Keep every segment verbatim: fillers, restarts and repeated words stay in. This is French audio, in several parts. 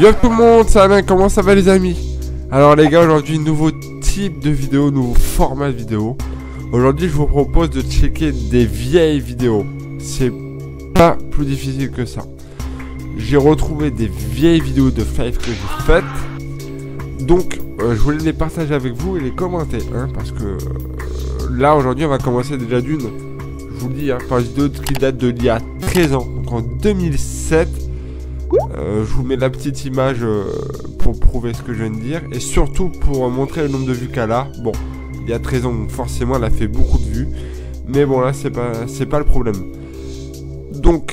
Yo tout le monde, ça va bien, comment ça va les amis? Alors les gars, aujourd'hui nouveau type de vidéo, nouveau format de vidéo. Aujourd'hui je vous propose de checker des vieilles vidéos. C'est pas plus difficile que ça. J'ai retrouvé des vieilles vidéos de Flyff que j'ai faites. Donc euh, je voulais les partager avec vous et les commenter hein, parce que euh, là aujourd'hui on va commencer déjà d'une. Je vous le dis, hein, par une vidéo qui date de d'il y a treize ans, donc en deux mille sept. Euh, je vous mets la petite image euh, pour prouver ce que je viens de dire et surtout pour euh, montrer le nombre de vues qu'elle a. Bon, il y a treize ans, donc forcément elle a fait beaucoup de vues, mais bon là c'est pas, c'est pas le problème. Donc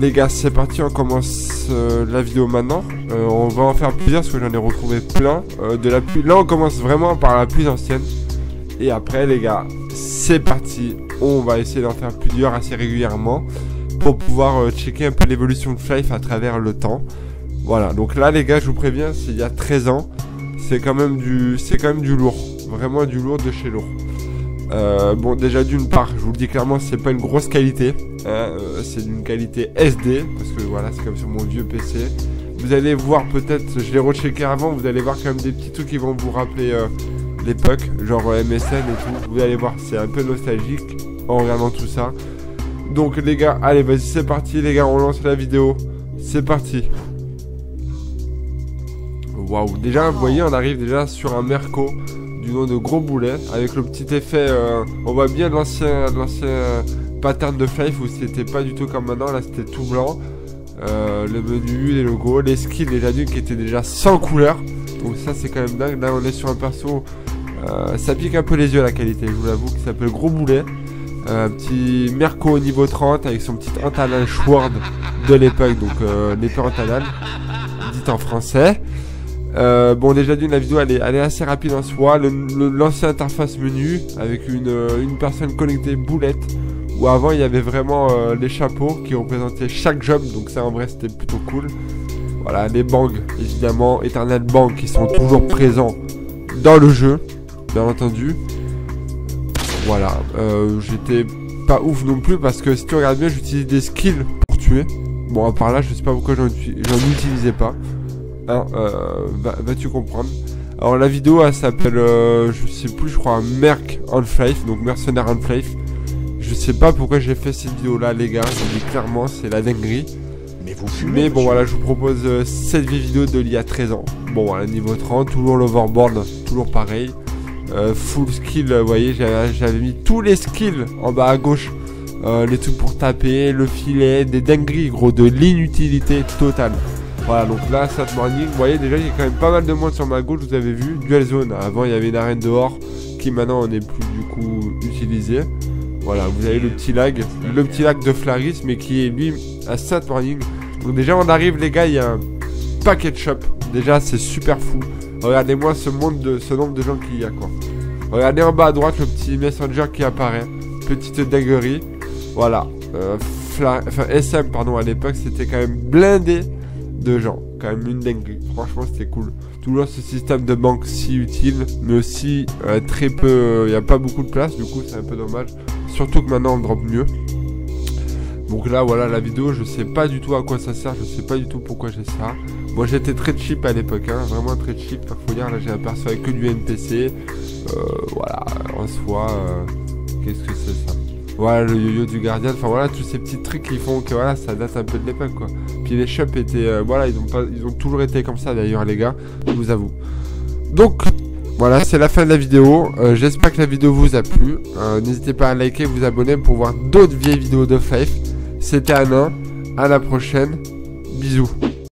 les gars, c'est parti, on commence euh, la vidéo maintenant. euh, On va en faire plusieurs parce que j'en ai retrouvé plein. euh, de la plus... Là on commence vraiment par la plus ancienne. Et après les gars, c'est parti, on va essayer d'en faire plusieurs assez régulièrement pour pouvoir euh, checker un peu l'évolution de Flyff à travers le temps. Voilà, donc là les gars, je vous préviens, c'est il y a treize ans, c'est quand même du c'est quand même du lourd, vraiment du lourd de chez lourd. Euh, bon, déjà d'une part, je vous le dis clairement, c'est pas une grosse qualité, hein, euh, c'est d'une qualité S D parce que voilà, c'est comme sur mon vieux P C. Vous allez voir peut-être, je l'ai rechecké avant, vous allez voir quand même des petits trucs qui vont vous rappeler euh, l'époque, genre euh, M S N et tout. Vous allez voir, c'est un peu nostalgique en regardant tout ça. Donc les gars, allez vas-y c'est parti les gars, on lance la vidéo, c'est parti. Waouh, déjà vous voyez on arrive déjà sur un Merco du nom de Gros Boulet avec le petit effet, euh, on voit bien l'ancien pattern de Flyff où c'était pas du tout comme maintenant, là c'était tout blanc. Euh, le menu, les logos, les skins, les jaducs qui étaient déjà sans couleur, donc ça c'est quand même dingue. Là on est sur un perso, euh, ça pique un peu les yeux la qualité, je vous l'avoue, qui s'appelle Gros Boulet. Un petit Merco au niveau trente avec son petit Antalan Schward de l'époque, donc euh, l'épée Antalan, dite en français. Euh, bon, déjà d'une, la vidéo elle est, elle est assez rapide en soi. L'ancienne interface menu avec une, une personne connectée boulette, où avant il y avait vraiment euh, les chapeaux qui représentaient chaque job, donc ça en vrai c'était plutôt cool. Voilà, les bangs évidemment, Eternal Bang qui sont toujours présents dans le jeu, bien entendu. Voilà, euh, j'étais pas ouf non plus parce que si tu regardes bien, j'utilise des skills pour tuer. Bon, à part là, je sais pas pourquoi j'en utilisais pas. Hein, euh, bah, bah, tu comprendre. Alors, la vidéo, elle s'appelle, euh, je sais plus, je crois, Merc on Flyff, donc Mercenaire on Flyff. Je sais pas pourquoi j'ai fait cette vidéo-là, les gars. Je vous dis clairement, c'est la dinguerie. Mais vous fumez. Mais bon, voilà, je vous propose euh, cette vieille vidéo de l'il y a treize ans. Bon, voilà, niveau trente, toujours l'overboard, toujours pareil. Euh, full skill, vous voyez, j'avais mis tous les skills en bas à gauche, euh, les trucs pour taper, le filet, des dingueries gros, de l'inutilité totale. Voilà, donc là, cette morning, vous voyez déjà, il y a quand même pas mal de monde sur ma gauche, vous avez vu, dual zone, avant il y avait une arène dehors qui maintenant on n'est plus du coup utilisée. Voilà, vous avez le petit lag, le petit lag de Flaris, mais qui est lui à cette morning. Donc déjà on arrive les gars, il y a un paquet de shop, déjà c'est super fou. Regardez-moi ce monde de ce nombre de gens qu'il y a quoi. Regardez en bas à droite le petit messenger qui apparaît. Petite dinguerie. Voilà. Euh, fla... Enfin S M pardon, à l'époque c'était quand même blindé de gens. Quand même une dinguerie. Franchement c'était cool. Toujours ce système de banque si utile. Mais aussi euh, très peu. Il n'y a pas beaucoup de place. Du coup c'est un peu dommage. Surtout que maintenant on drop mieux. Donc là voilà la vidéo, je sais pas du tout à quoi ça sert, je sais pas du tout pourquoi j'ai ça. Moi j'étais très cheap à l'époque, hein, vraiment très cheap, il faut dire, là j'ai un perso avec que du N P C. Euh, voilà, en soi, euh, qu'est-ce que c'est ça? Voilà le yo-yo du gardien, enfin voilà tous ces petits trucs qui font que voilà ça date un peu de l'époque quoi. Puis les shops étaient, euh, voilà ils ont, pas, ils ont toujours été comme ça d'ailleurs les gars, je vous avoue. Donc voilà, c'est la fin de la vidéo, euh, j'espère que la vidéo vous a plu. Euh, n'hésitez pas à liker, vous abonner pour voir d'autres vieilles vidéos de Flyff. C'était Anin, à la prochaine, bisous.